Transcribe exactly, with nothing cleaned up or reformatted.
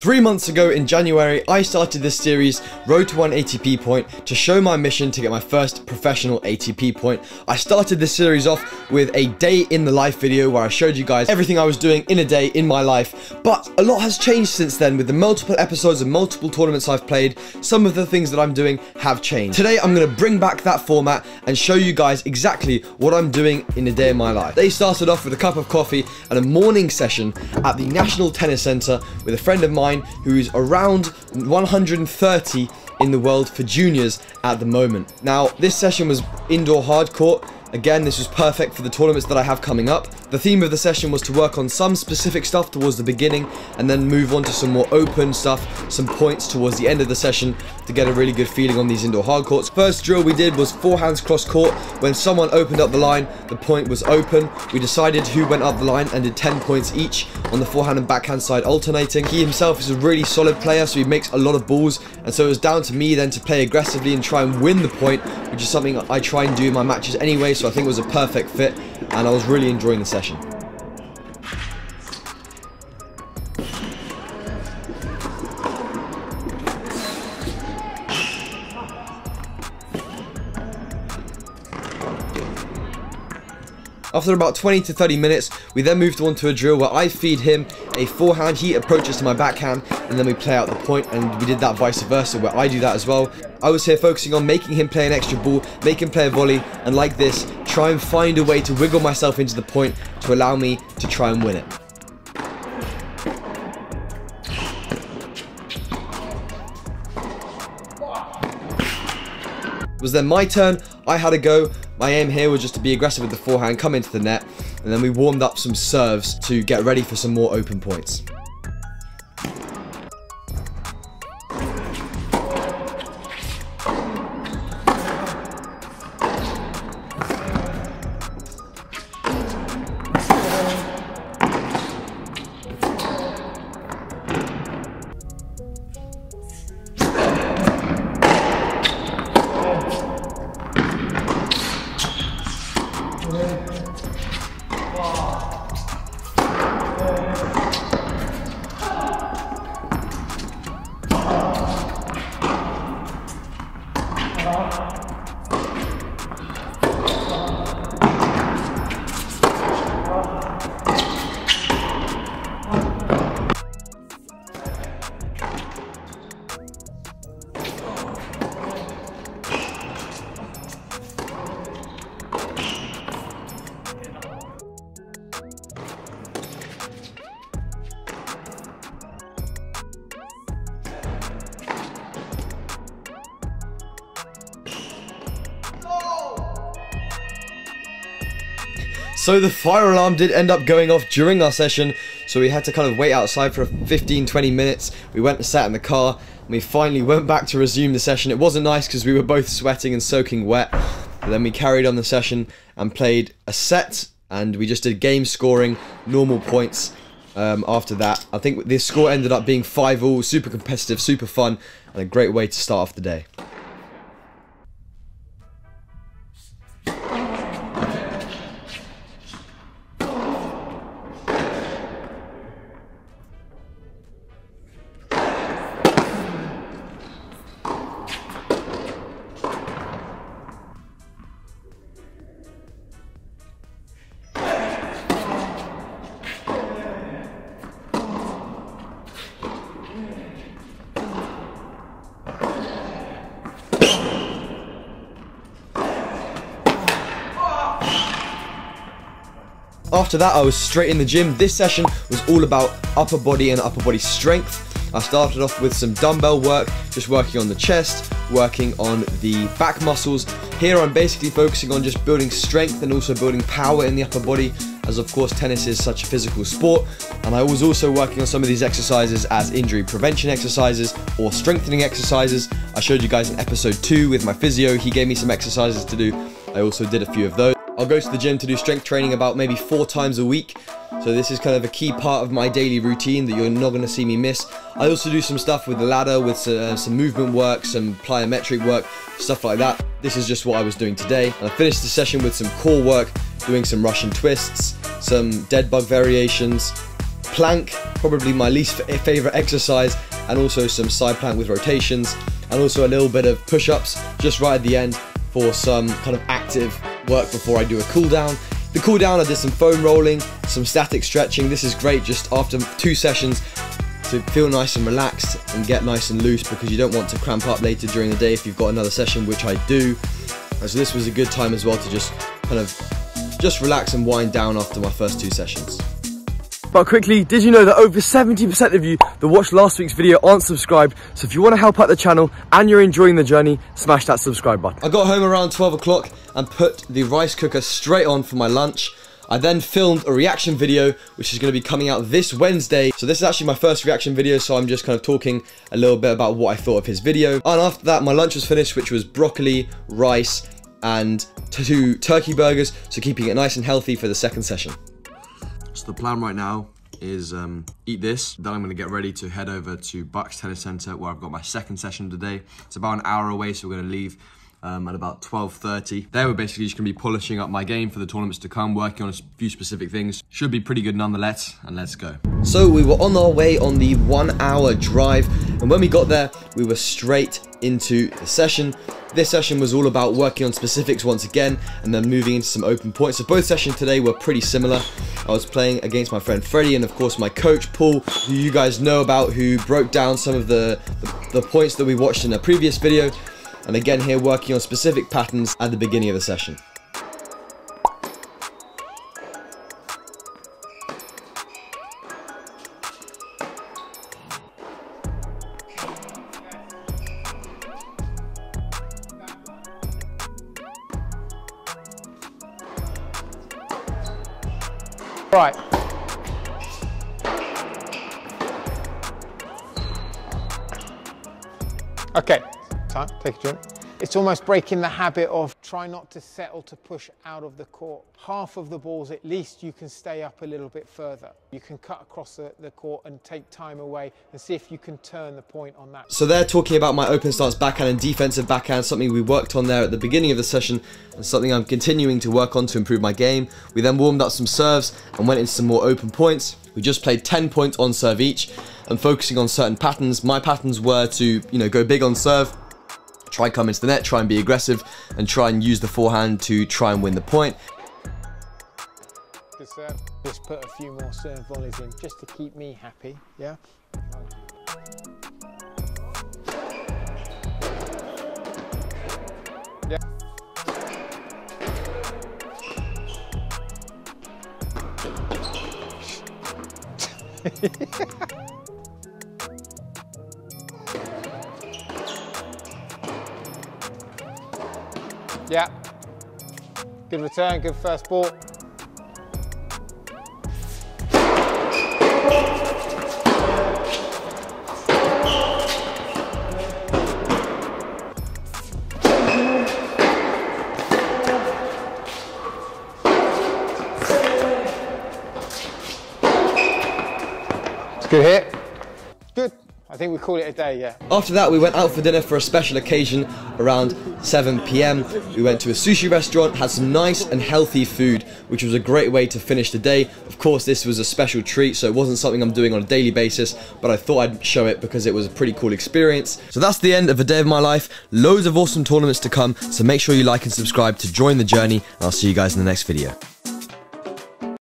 Three months ago in January, I started this series, Road to one A T P Point, to show my mission to get my first professional A T P point. I started this series off with a day in the life video where I showed you guys everything I was doing in a day in my life, but a lot has changed since then with the multiple episodes and multiple tournaments I've played. Some of the things that I'm doing have changed. Today, I'm going to bring back that format and show you guys exactly what I'm doing in a day in my life. They started off with a cup of coffee and a morning session at the National Tennis Centre with a friend of mine who is around one hundred thirty in the world for juniors at the moment. Now, this session was indoor hard court. Again, this was perfect for the tournaments that I have coming up. The theme of the session was to work on some specific stuff towards the beginning and then move on to some more open stuff, some points towards the end of the session to get a really good feeling on these indoor hard courts. First drill we did was forehands cross court. When someone opened up the line, the point was open. We decided who went up the line and did ten points each on the forehand and backhand side alternating. He himself is a really solid player, so he makes a lot of balls, and so it was down to me then to play aggressively and try and win the point, which is something I try and do in my matches anyway, so I think it was a perfect fit and I was really enjoying the session. After about twenty to thirty minutes, we then moved on to a drill where I feed him a forehand, he approaches to my backhand, and then we play out the point, and we did that vice versa where I do that as well. I was here focusing on making him play an extra ball, make him play a volley, and like this, try and find a way to wiggle myself into the point to allow me to try and win it. It was then my turn, I had a go. My aim here was just to be aggressive with the forehand, come into the net, and then we warmed up some serves to get ready for some more open points. So the fire alarm did end up going off during our session, so we had to kind of wait outside for fifteen to twenty minutes. We went and sat in the car, and we finally went back to resume the session. It wasn't nice because we were both sweating and soaking wet, but then we carried on the session and played a set, and we just did game scoring, normal points um, after that. I think the score ended up being five all, super competitive, super fun, and a great way to start off the day. After that, I was straight in the gym. This session was all about upper body and upper body strength. I started off with some dumbbell work, just working on the chest, working on the back muscles. Here I'm basically focusing on just building strength and also building power in the upper body, as of course tennis is such a physical sport, and I was also working on some of these exercises as injury prevention exercises or strengthening exercises. I showed you guys in episode two with my physio, he gave me some exercises to do. I also did a few of those. I'll go to the gym to do strength training about maybe four times a week. So this is kind of a key part of my daily routine that you're not going to see me miss. I also do some stuff with the ladder, with uh, some movement work, some plyometric work, stuff like that. This is just what I was doing today. And I finished the session with some core work, doing some Russian twists, some dead bug variations, plank, probably my least favorite exercise, and also some side plank with rotations, and also a little bit of push-ups just right at the end for some kind of active work before I do a cool down. The cool down, I did some foam rolling, some static stretching. This is great just after two sessions to feel nice and relaxed and get nice and loose, because you don't want to cramp up later during the day if you've got another session, which I do. And so this was a good time as well to just kind of just relax and wind down after my first two sessions. But quickly, did you know that over seventy percent of you that watched last week's video aren't subscribed? So if you want to help out the channel and you're enjoying the journey, smash that subscribe button. I got home around twelve o'clock and put the rice cooker straight on for my lunch. I then filmed a reaction video, which is going to be coming out this Wednesday. So this is actually my first reaction video, so I'm just kind of talking a little bit about what I thought of his video. And after that, my lunch was finished, which was broccoli, rice, and two turkey burgers, so keeping it nice and healthy for the second session. So the plan right now is um, eat this, then I'm going to get ready to head over to Bucks Tennis Centre, where I've got my second session today. It's about an hour away, so we're going to leave um, at about twelve thirty. There we're basically just going to be polishing up my game for the tournaments to come, working on a few specific things. Should be pretty good nonetheless, and let's go. So we were on our way on the one hour drive, and when we got there, we were straight into the session. This session was all about working on specifics once again, and then moving into some open points. So both sessions today were pretty similar. I was playing against my friend Freddie and of course my coach Paul, who you guys know about, who broke down some of the, the, the points that we watched in a previous video. And again here, working on specific patterns at the beginning of the session. Right. Okay, time, take a drink. It's almost breaking the habit of try not to settle to push out of the court. Half of the balls at least you can stay up a little bit further. You can cut across the, the court and take time away and see if you can turn the point on that. So they're talking about my open stance backhand and defensive backhand, something we worked on there at the beginning of the session and something I'm continuing to work on to improve my game. We then warmed up some serves and went into some more open points. We just played ten points on serve each and focusing on certain patterns. My patterns were to, you know, go big on serve, try come into the net, try and be aggressive, and try and use the forehand to try and win the point. Good serve. Just put a few more serve volleys in just to keep me happy, yeah? Yeah. Yeah, good return, good first ball. It's a good hit. Good. I think we call it a day, yeah. After that, we went out for dinner for a special occasion around seven p m We went to a sushi restaurant, had some nice and healthy food, which was a great way to finish the day. Of course, this was a special treat, so it wasn't something I'm doing on a daily basis, but I thought I'd show it because it was a pretty cool experience. So that's the end of a day of my life. Loads of awesome tournaments to come, so make sure you like and subscribe to join the journey, and I'll see you guys in the next video.